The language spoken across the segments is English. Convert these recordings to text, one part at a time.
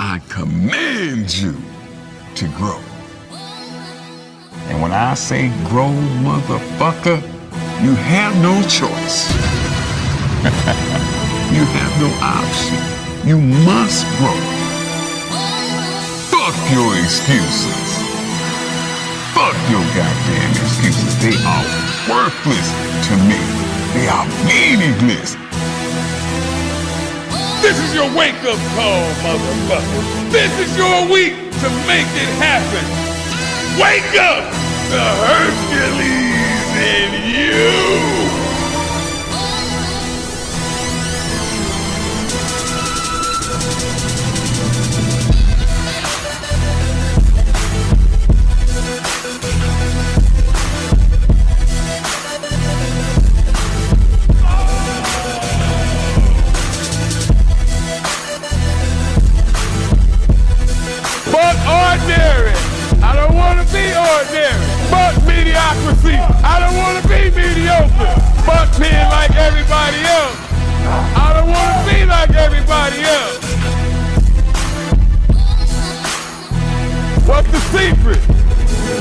I command you to grow. And when I say grow, motherfucker, you have no choice. You have no option. You must grow. Fuck your excuses. Fuck your goddamn excuses. They are worthless to me. They are meaningless. This is your wake-up call, motherfucker. This is your week to make it happen. Wake up, the Hercules in you. I don't want to be ordinary. Fuck mediocrity. I don't want to be mediocre. Fuck being like everybody else. I don't want to be like everybody else. What's the secret?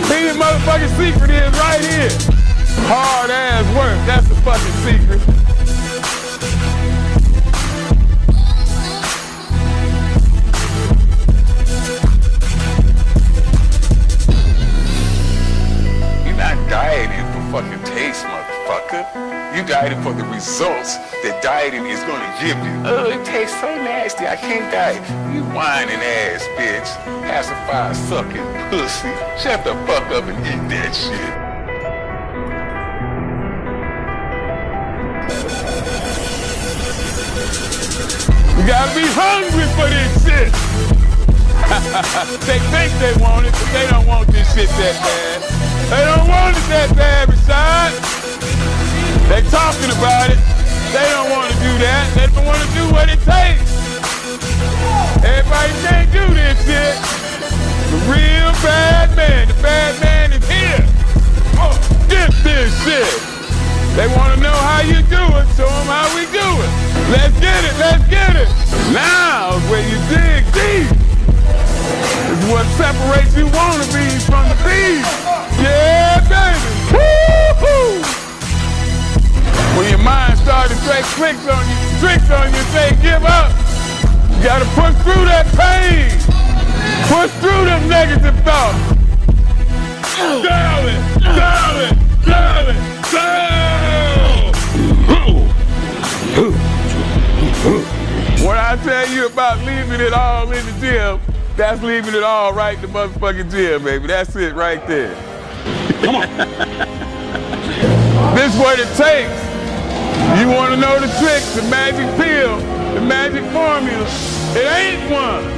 See, the motherfucking secret is right here. Hard ass work. That's the fucking secret. Fucking taste, motherfucker. You dieting for the results that dieting is gonna give you. Oh, it tastes so nasty, I can't diet. You whining ass bitch. Pacified sucking pussy. Shut the fuck up and eat that shit. You gotta be hungry for this shit. They think they want it, but they don't want this shit that bad. They don't want it that bad, Rashad. They talking about it. They don't want to do that. They don't want to do what it takes. Everybody can't do this shit. The real bad man. The bad man is here. Oh, get this shit. They want to know how you do it. Show them how we do it. Let's get it. Let's get it. Now is where you dig deep. It's what separates you wannabes from the thieves. Yeah, baby! Woo-hoo! When your mind starts to take tricks on you, say give up. You gotta push through that pain. Push through them negative thoughts. Darling, darling, darling, darling. What I tell you about leaving it all in the gym, that's leaving it all right in the motherfucking gym, baby. That's it right there. Come on. This what it takes. You want to know the tricks, the magic pill, the magic formula. It ain't one.